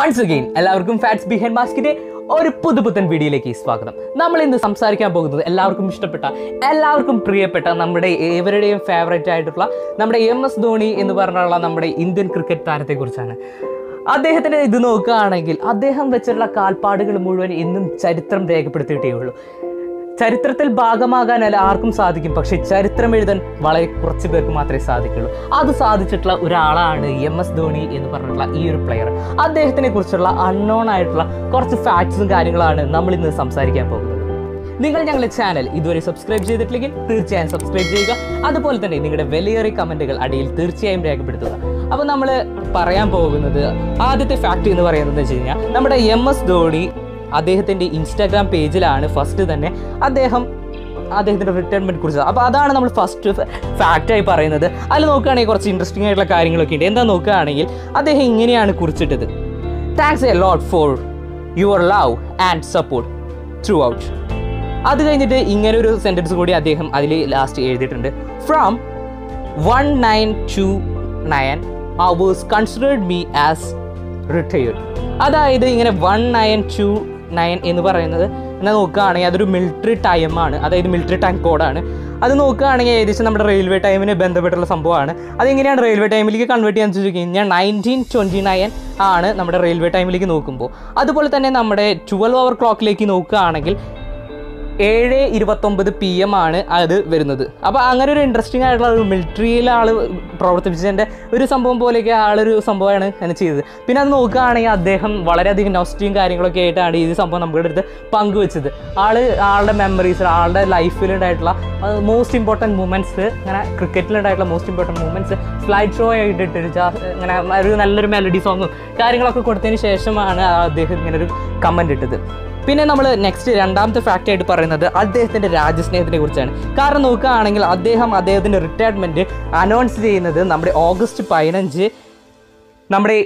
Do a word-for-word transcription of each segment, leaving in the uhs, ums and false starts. Once again, എല്ലാവർക്കും facts behind മാസ്കിന്റെ ഒരു പുതുപുത്തൻ വീഡിയോയിലേക്ക് സ്വാഗതം. നമ്മൾ ഇന്ന് സംസാരിക്കാൻ പോകുന്നത് എല്ലാവർക്കും ഇഷ്ടപ്പെട്ട, എല്ലാവർക്കും പ്രിയപ്പെട്ട, നമ്മുടെ ഏവരുടെയും ഫേവറേറ്റ് ആയിട്ടുള്ള നമ്മുടെ എം എസ് ധോണി എന്ന് പറഞ്ഞുള്ള നമ്മുടെ ഇന്ത്യൻ ക്രിക്കറ്റ് താരത്തെക്കുറിച്ചാണ്. അദ്ദേഹത്തിൻ്റെ ഇത് നോക്കുകയാണെങ്കിൽ അദ്ദേഹം വെച്ചിട്ടുള്ള കാൽപ്പാടുകൾ മുഴുവൻ ഇന്നും ചരിത്രം രേഖപ്പെടുത്തിയിട്ടേ ഉള്ളൂ. ചരിത്രത്തിൽ ഭാഗമാകാനല്ല ആർക്കും സാധിക്കും, പക്ഷേ ചരിത്രം എഴുതാൻ വളരെ കുറച്ച് പേർക്ക് മാത്രമേ സാധിക്കുള്ളൂ. അത് സാധിച്ചിട്ടുള്ള ഒരാളാണ് എം എസ് ധോണി എന്ന് പറഞ്ഞിട്ടുള്ള ഈ ഒരു പ്ലെയർ. അദ്ദേഹത്തിനെ കുറിച്ചുള്ള അൺനോൺ ആയിട്ടുള്ള കുറച്ച് ഫാക്ട്സും കാര്യങ്ങളാണ് നമ്മൾ ഇന്ന് സംസാരിക്കാൻ പോകുന്നത്. നിങ്ങൾ ഞങ്ങളുടെ ചാനൽ ഇതുവരെ സബ്സ്ക്രൈബ് ചെയ്തിട്ടില്ലെങ്കിൽ തീർച്ചയായും സബ്സ്ക്രൈബ് ചെയ്യുക. അതുപോലെ തന്നെ നിങ്ങളുടെ വിലയേറിയ കമൻറ്റുകൾ അടിയിൽ തീർച്ചയായും രേഖപ്പെടുത്തുക. അപ്പോൾ നമ്മൾ പറയാൻ പോകുന്നത് ആദ്യത്തെ ഫാക്ട് എന്ന് പറയുന്നത് വെച്ച് കഴിഞ്ഞാൽ നമ്മുടെ എം എസ് ധോണി അദ്ദേഹത്തിൻ്റെ ഇൻസ്റ്റാഗ്രാം പേജിലാണ് ഫസ്റ്റ് തന്നെ അദ്ദേഹം അദ്ദേഹത്തിൻ്റെ റിട്ടയർമെൻറ്റ് കുറിച്ചത്. അപ്പോൾ അതാണ് നമ്മൾ ഫസ്റ്റ് ഫാക്റ്റായി പറയുന്നത്. അതിൽ നോക്കുകയാണെങ്കിൽ കുറച്ച് ഇൻട്രസ്റ്റിംഗ് ആയിട്ടുള്ള കാര്യങ്ങളൊക്കെ ഉണ്ട്. എന്താ നോക്കുകയാണെങ്കിൽ അദ്ദേഹം ഇങ്ങനെയാണ് കുറിച്ചിട്ടത്: thanks a lot for your love and support through out. അത് കഴിഞ്ഞിട്ട് ഇങ്ങനൊരു സെൻറ്റൻസ് കൂടി അദ്ദേഹം അതിൽ ലാസ്റ്റ് എഴുതിയിട്ടുണ്ട്: from one nine two nine I was considered me as retired. അതായത് ഇങ്ങനെ വൺ നയൻ ടു നയൻ എന്ന് പറയുന്നത് എന്നാൽ നോക്കുകയാണെങ്കിൽ അതൊരു മിലിറ്ററി ടൈമാണ്, അതായത് മിലിറ്ററി ടൈം കോഡാണ്. അത് നോക്കുകയാണെങ്കിൽ ഏകദേശം നമ്മുടെ റെയിൽവേ ടൈമിന് ബന്ധപ്പെട്ടുള്ള സംഭവമാണ്. അതെങ്ങനെയാണ് റെയിൽവേ ടൈമിലേക്ക് കൺവേർട്ട് ചെയ്യാന്ന് ചോദിച്ചു കഴിഞ്ഞാൽ നയൻറ്റീൻ ട്വൻറ്റി നയൻ ആണ് നമ്മുടെ റെയിൽവേ ടൈമിലേക്ക് നോക്കുമ്പോൾ. അതുപോലെ തന്നെ നമ്മുടെ ട്വൽവ് അവർ ക്ലോക്കിലേക്ക് നോക്കുകയാണെങ്കിൽ ഏഴ് ഇരുപത്തൊമ്പത് പി എം ആണ് അത് വരുന്നത്. അപ്പോൾ അങ്ങനെ ഒരു ഇൻട്രസ്റ്റിംഗ് ആയിട്ടുള്ള ഒരു മിലിറ്ററിയിൽ ആൾ പ്രവർത്തിപ്പിച്ചതിൻ്റെ ഒരു സംഭവം പോലെയൊക്കെ ആളൊരു സംഭവമാണ് അങ്ങനെ ചെയ്തത്. പിന്നെ അത് നോക്കുകയാണെങ്കിൽ അദ്ദേഹം വളരെയധികം നോസ്റ്റിയും കാര്യങ്ങളൊക്കെ ആയിട്ടാണ് ഈ സംഭവം നമ്മുടെ അടുത്ത് പങ്കുവെച്ചത്. ആൾ ആളുടെ മെമ്മറീസ്, ആളുടെ ലൈഫിലുണ്ടായിട്ടുള്ള മോസ്റ്റ് ഇമ്പോർട്ടൻറ്റ് മൂമെൻറ്റ്സ്, അങ്ങനെ ക്രിക്കറ്റിലുണ്ടായിട്ടുള്ള most important moments slide show ആയിട്ട് ഇട്ടിട്ട് അങ്ങനെ ഒരു നല്ലൊരു മെലഡി സോങ്ങും കാര്യങ്ങളൊക്കെ കൊടുത്തതിന് ശേഷമാണ് അദ്ദേഹം ഇങ്ങനൊരു കമൻ്റ് ഇട്ടത്. പിന്നെ നമ്മൾ നെക്സ്റ്റ് രണ്ടാമത്തെ ഫാക്റ്റായിട്ട് പറയുന്നത് അദ്ദേഹത്തിൻ്റെ രാജ്യസ്നേഹത്തിനെ കുറിച്ചാണ്. കാരണം നോക്കുകയാണെങ്കിൽ അദ്ദേഹം അദ്ദേഹത്തിൻ്റെ റിട്ടയർമെൻറ്റ് അനൗൺസ് ചെയ്യുന്നത് നമ്മുടെ ഓഗസ്റ്റ് പതിനഞ്ച് നമ്മുടെ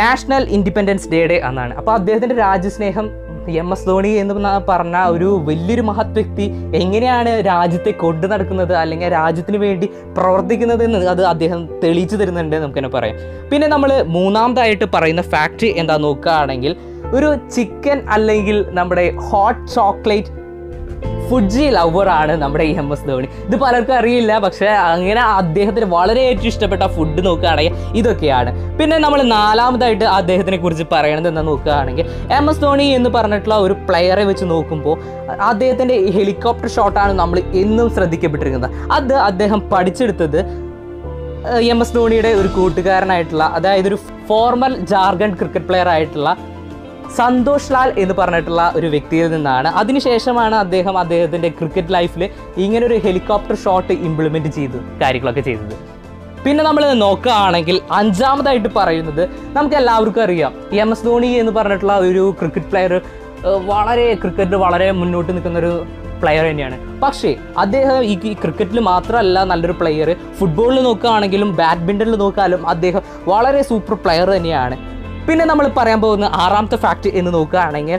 നാഷണൽ ഇൻഡിപെൻഡൻസ് ഡേയുടെ അന്നാണ്. അപ്പോൾ അദ്ദേഹത്തിൻ്റെ രാജ്യസ്നേഹം എം എസ് ധോണി എന്ന് പറഞ്ഞ ഒരു വലിയൊരു മഹത് വ്യക്തി എങ്ങനെയാണ് രാജ്യത്തെ കൊണ്ടു നടക്കുന്നത് അല്ലെങ്കിൽ രാജ്യത്തിന് വേണ്ടി പ്രവർത്തിക്കുന്നത് എന്ന് അത് അദ്ദേഹം തെളിയിച്ചു തരുന്നുണ്ട് നമുക്ക് തന്നെ പറയാം. പിന്നെ നമ്മൾ മൂന്നാമതായിട്ട് പറയുന്ന ഫാക്റ്റ് എന്താ നോക്കുകയാണെങ്കിൽ ഒരു ചിക്കൻ അല്ലെങ്കിൽ നമ്മുടെ ഹോട്ട് ചോക്ലേറ്റ് ഫുഡ്ജി ലവറാണ് നമ്മുടെ എം എസ് ധോണി. ഇത് പലർക്കും അറിയില്ല, പക്ഷേ അങ്ങനെ അദ്ദേഹത്തിന് വളരെ ഏറ്റവും ഇഷ്ടപ്പെട്ട ഫുഡ് നോക്കുകയാണെങ്കിൽ ഇതൊക്കെയാണ്. പിന്നെ നമ്മൾ നാലാമതായിട്ട് അദ്ദേഹത്തിനെ കുറിച്ച് പറയണത് എന്താ നോക്കുകയാണെങ്കിൽ എം എസ് ധോണി എന്ന് പറഞ്ഞിട്ടുള്ള ഒരു പ്ലെയറെ വെച്ച് നോക്കുമ്പോൾ അദ്ദേഹത്തിൻ്റെ ഹെലികോപ്റ്റർ ഷോട്ടാണ് നമ്മൾ എന്നും ശ്രദ്ധിക്കപ്പെട്ടിരിക്കുന്നത്. അത് അദ്ദേഹം പഠിച്ചെടുത്തത് എം എസ് ധോണിയുടെ ഒരു കൂട്ടുകാരനായിട്ടുള്ള, അതായത് ഒരു ഫോർമൽ ജാർഖണ്ഡ് ക്രിക്കറ്റ് പ്ലെയർ ആയിട്ടുള്ള സന്തോഷ് ലാൽ എന്ന് പറഞ്ഞിട്ടുള്ള ഒരു വ്യക്തിയിൽ നിന്നാണ്. അതിനുശേഷമാണ് അദ്ദേഹം അദ്ദേഹത്തിൻ്റെ ക്രിക്കറ്റ് ലൈഫിൽ ഇങ്ങനൊരു ഹെലികോപ്റ്റർ ഷോട്ട് ഇംപ്ലിമെൻറ്റ് ചെയ്ത് കാര്യങ്ങളൊക്കെ ചെയ്തത്. പിന്നെ നമ്മൾ നോക്കുകയാണെങ്കിൽ അഞ്ചാമതായിട്ട് പറയുന്നത് നമുക്ക് എല്ലാവർക്കും അറിയാം എം എസ് ധോണി എന്ന് പറഞ്ഞിട്ടുള്ള ഒരു ക്രിക്കറ്റ് പ്ലെയർ വളരെ ക്രിക്കറ്റിൽ വളരെ മുന്നോട്ട് നിൽക്കുന്നൊരു പ്ലെയർ തന്നെയാണ്. പക്ഷേ അദ്ദേഹം ഈ ക്രിക്കറ്റിൽ മാത്രമല്ല നല്ലൊരു പ്ലെയർ, ഫുട്ബോളിൽ നോക്കുകയാണെങ്കിലും ബാഡ്മിൻ്റണിൽ നോക്കാനും അദ്ദേഹം വളരെ സൂപ്പർ പ്ലെയർ തന്നെയാണ്. പിന്നെ നമ്മൾ പറയാൻ പോകുന്ന ആറാമത്തെ ഫാക്റ്റ് എന്ന് നോക്കുകയാണെങ്കിൽ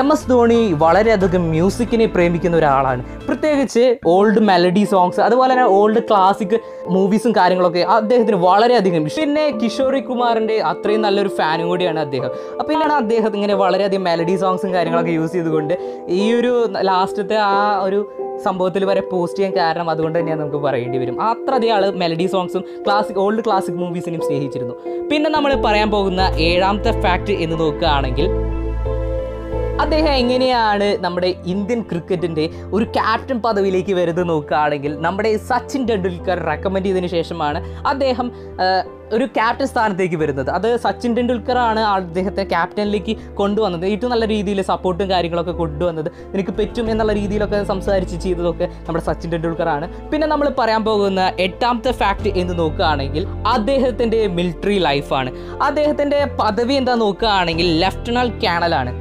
എം എസ് ധോണി വളരെയധികം മ്യൂസിക്കിനെ പ്രേമിക്കുന്ന ഒരാളാണ്. പ്രത്യേകിച്ച് ഓൾഡ് മെലഡി സോങ്സ്, അതുപോലെ തന്നെ ഓൾഡ് ക്ലാസിക് മൂവീസും കാര്യങ്ങളൊക്കെ അദ്ദേഹത്തിന് വളരെയധികം ഇഷ്ടം. പിന്നെ കിഷോറി കുമാറിൻ്റെ അത്രയും നല്ലൊരു ഫാനും കൂടിയാണ് അദ്ദേഹം. അപ്പോൾ ഇതാണ് അദ്ദേഹം ഇങ്ങനെ വളരെയധികം മെലഡി സോങ്സും കാര്യങ്ങളൊക്കെ യൂസ് ചെയ്തുകൊണ്ട് ഈ ഒരു ലാസ്റ്റത്തെ ആ ഒരു സംഭവത്തിൽ വരെ പോസ്റ്റ് ചെയ്യാൻ കാരണം അതുകൊണ്ട് തന്നെയാണ് നമുക്ക് പറയേണ്ടി വരും. അത്ര അധികം ആൾ മെലഡി സോങ്സും ക്ലാസിക് ഓൾഡ് ക്ലാസിക് മൂവീസിനെയും സ്നേഹിച്ചിരുന്നു. പിന്നെ നമ്മൾ പറയാൻ പോകുന്ന ഏഴാമത്തെ ഫാക്റ്റ് എന്ന് നോക്കുകയാണെങ്കിൽ അദ്ദേഹം എങ്ങനെയാണ് നമ്മുടെ ഇന്ത്യൻ ക്രിക്കറ്റിൻ്റെ ഒരു ക്യാപ്റ്റൻ പദവിയിലേക്ക് വരുന്നത് നോക്കുകയാണെങ്കിൽ നമ്മുടെ സച്ചിൻ ടെണ്ടുൽക്കർ റെക്കമെൻഡ് ചെയ്തതിന് ശേഷമാണ് അദ്ദേഹം ഒരു ക്യാപ്റ്റൻ സ്ഥാനത്തേക്ക് വരുന്നത്. അത് സച്ചിൻ ടെണ്ടുൽക്കറാണ് അദ്ദേഹത്തെ ക്യാപ്റ്റനിലേക്ക് കൊണ്ടുവന്നത്, ഏറ്റവും നല്ല രീതിയിൽ സപ്പോർട്ടും കാര്യങ്ങളൊക്കെ കൊണ്ടുവന്നത്. നിനക്ക് പറ്റും എന്നുള്ള രീതിയിലൊക്കെ സംസാരിച്ച് ചെയ്തതൊക്കെ നമ്മുടെ സച്ചിൻ ടെണ്ടുൽക്കറാണ്. പിന്നെ നമ്മൾ പറയാൻ പോകുന്ന എട്ടാമത്തെ ഫാക്റ്റ് എന്ന് നോക്കുകയാണെങ്കിൽ അദ്ദേഹത്തിൻ്റെ മിലിറ്ററി ലൈഫാണ്. അദ്ദേഹത്തിൻ്റെ പദവി എന്താ നോക്കുകയാണെങ്കിൽ ലെഫ്റ്റനന്റ് കേണലാണ്.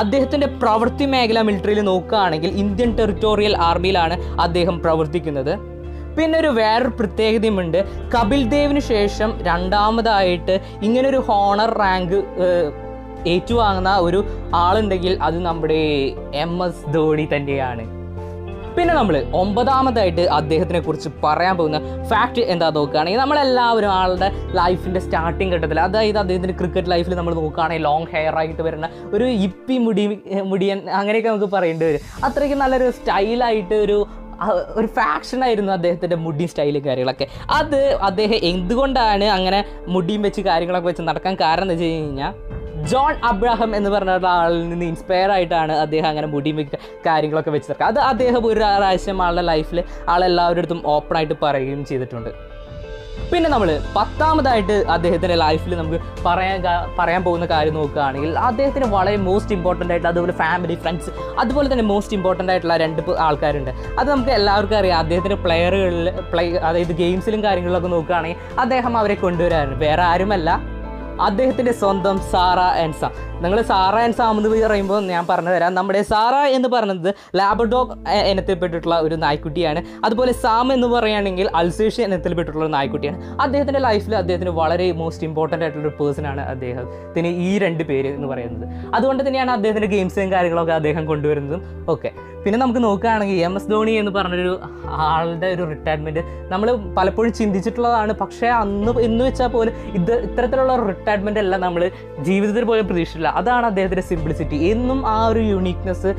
അദ്ദേഹത്തിൻ്റെ പ്രവൃത്തി മേഖല മിലിറ്ററിയിൽ നോക്കുകയാണെങ്കിൽ ഇന്ത്യൻ ടെറിട്ടോറിയൽ ആർമിയിലാണ് അദ്ദേഹം പ്രവർത്തിക്കുന്നത്. പിന്നെ ഒരു വേറൊരു പ്രത്യേകതയുമുണ്ട്, കപിൽ ദേവിന് ശേഷം രണ്ടാമതായിട്ട് ഇങ്ങനൊരു ഹോണർ റാങ്ക് ഏറ്റുവാങ്ങുന്ന ഒരു ആളുണ്ടെങ്കിൽ അത് നമ്മുടെ എം എസ് ധോണി തന്നെയാണ്. പിന്നെ നമ്മൾ ഒമ്പതാമതായിട്ട് അദ്ദേഹത്തിനെ കുറിച്ച് പറയാൻ പോകുന്ന ഫാക്റ്റ് എന്താ നോക്കുകയാണെങ്കിൽ, നമ്മളെല്ലാവരും ആളുടെ ലൈഫിൻ്റെ സ്റ്റാർട്ടിങ് ഘട്ടത്തിൽ, അതായത് അദ്ദേഹത്തിൻ്റെ ക്രിക്കറ്റ് ലൈഫിൽ നമ്മൾ നോക്കുകയാണെങ്കിൽ ലോങ് ഹെയർ ആയിട്ട് വരുന്ന ഒരു ഇപ്പി മുടി മുടിയൻ അങ്ങനെയൊക്കെ നമുക്ക് പറയേണ്ടി വരും. അത്രയ്ക്ക് നല്ലൊരു സ്റ്റൈലായിട്ട് ഒരു ഒരു ഫാഷനായിരുന്നു അദ്ദേഹത്തിൻ്റെ മുടി സ്റ്റൈലും കാര്യങ്ങളൊക്കെ. അത് അദ്ദേഹം എന്തുകൊണ്ടാണ് അങ്ങനെ മുടിയും വെച്ച് കാര്യങ്ങളൊക്കെ വെച്ച് നടക്കാൻ കാരണം എന്ന് വെച്ച് കഴിഞ്ഞാൽ, ജോൺ അബ്രഹാം എന്ന് പറഞ്ഞ ആളിൽ നിന്ന് ഇൻസ്പയർ ആയിട്ടാണ് അദ്ദേഹം അങ്ങനെ മുടി കാര്യങ്ങളൊക്കെ വെച്ച് നടക്കുക. അത് അദ്ദേഹം ഒരു പ്രാവശ്യം ആളുടെ ലൈഫിൽ ആളെല്ലാവരുടെ അടുത്തും ഓപ്പണായിട്ട് പറയുകയും ചെയ്തിട്ടുണ്ട്. പിന്നെ നമ്മൾ പത്താമതായിട്ട് അദ്ദേഹത്തിൻ്റെ ലൈഫിൽ നമുക്ക് പറയാൻ പറയാൻ പോകുന്ന കാര്യം നോക്കുകയാണെങ്കിൽ, അദ്ദേഹത്തിന് വളരെ മോസ്റ്റ് ഇമ്പോർട്ടൻ്റ് ആയിട്ടുള്ള അതുപോലെ ഫാമിലി, ഫ്രണ്ട്സ്, അതുപോലെ തന്നെ മോസ്റ്റ് ഇമ്പോർട്ടൻ്റ് ആയിട്ടുള്ള രണ്ട് ആൾക്കാരുണ്ട്. അത് നമുക്ക് എല്ലാവർക്കും അറിയാം. അദ്ദേഹത്തിൻ്റെ പ്ലെയറുകളിൽ പ്ലേ അതായത് ഗെയിംസിലും കാര്യങ്ങളിലൊക്കെ നോക്കുകയാണെങ്കിൽ അദ്ദേഹം അവരെ കൊണ്ടുവരാറുണ്ട്. വേറെ ആരുമല്ല, അദ്ദേഹത്തിൻ്റെ സ്വന്തം സാറ ആൻഡ് സാം. നിങ്ങൾ സാറ ആൻഡ് സാം എന്ന് പറയുമ്പോൾ ഞാൻ പറഞ്ഞു തരാം. നമ്മുടെ സാറ എന്ന് പറഞ്ഞത് ലാബ്രഡോർ ഇനത്തിൽപ്പെട്ടിട്ടുള്ള ഒരു നായ്ക്കുട്ടിയാണ്. അതുപോലെ സാം എന്ന് പറയുകയാണെങ്കിൽ അൽസേഷ്യൻ ഇനത്തിൽപ്പെട്ടിട്ടുള്ള ഒരു നായ്ക്കുട്ടിയാണ്. അദ്ദേഹത്തിൻ്റെ ലൈഫിൽ അദ്ദേഹത്തിന് വളരെ മോസ്റ്റ് ഇമ്പോർട്ടൻ്റ് ആയിട്ടുള്ളൊരു പേഴ്സണാണ് അദ്ദേഹത്തിന് ഈ രണ്ട് പേര് എന്ന് പറയുന്നത്. അതുകൊണ്ട് തന്നെയാണ് അദ്ദേഹത്തിൻ്റെ ഗെയിംസും കാര്യങ്ങളൊക്കെ അദ്ദേഹം കൊണ്ടുവരുന്നതും ഒക്കെ. പിന്നെ നമുക്ക് നോക്കുകയാണെങ്കിൽ എം എസ് ധോണി എന്ന് പറഞ്ഞൊരു ആളുടെ ഒരു റിട്ടയർമെൻറ്റ് നമ്മൾ പലപ്പോഴും ചിന്തിച്ചിട്ടുള്ളതാണ്. പക്ഷേ അന്ന് എന്ന് വെച്ചാൽ പോലും ഇത് ഇത്തരത്തിലുള്ള റിട്ടയർമെൻ്റ് എല്ലാം നമ്മൾ ജീവിതത്തിൽ പോലും പ്രതീക്ഷിച്ചില്ല. അതാണ് അദ്ദേഹത്തിൻ്റെ സിംപ്ലിസിറ്റി. എന്നും ആ ഒരു യുണീക്നെസ്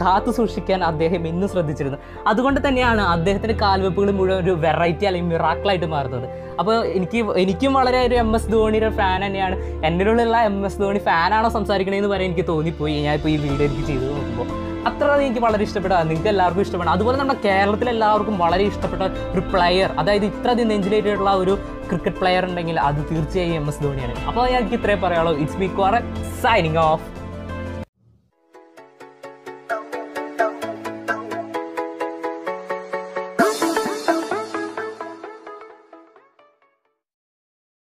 കാത്തു സൂക്ഷിക്കാൻ അദ്ദേഹം ഇന്നും ശ്രദ്ധിച്ചിരുന്നു. അതുകൊണ്ട് തന്നെയാണ് അദ്ദേഹത്തിൻ്റെ കാൽവെപ്പുകൾ മുഴുവൻ ഒരു വെറൈറ്റി അല്ലെങ്കിൽ മിറാക്കിളായിട്ട് മാറുന്നത്. അപ്പോൾ എനിക്ക് എനിക്കും വളരെ ഒരു എം എസ് ധോണിയുടെ ഫാൻ തന്നെയാണ്. എന്നിലുള്ള എം എസ് ധോണി ഫാനാണോ സംസാരിക്കണമെന്ന് പറയാൻ എനിക്ക് തോന്നിപ്പോയി ഞാനിപ്പോൾ ഈ വീഡിയോ എനിക്ക് ചെയ്ത് നോക്കുമ്പോൾ. അത്ര എനിക്ക് വളരെ ഇഷ്ടപ്പെട്ടതാണ്. നിങ്ങൾക്ക് എല്ലാവർക്കും ഇഷ്ടപ്പെടാം. അതുപോലെ നമ്മുടെ കേരളത്തിലെല്ലാവർക്കും വളരെ ഇഷ്ടപ്പെട്ട ഒരു പ്ലെയർ, അതായത് ഇത്രയധികം നെഞ്ചിലേറ്റ് ഉള്ള ഒരു ക്രിക്കറ്റ് പ്ലെയർ ഉണ്ടെങ്കിൽ അത് തീർച്ചയായും എം എസ് ധോണിയാണ്. അപ്പോൾ ഞാൻ എനിക്ക് ഇത്രയും പറയാനുള്ളൂ. It's me Cora signing of.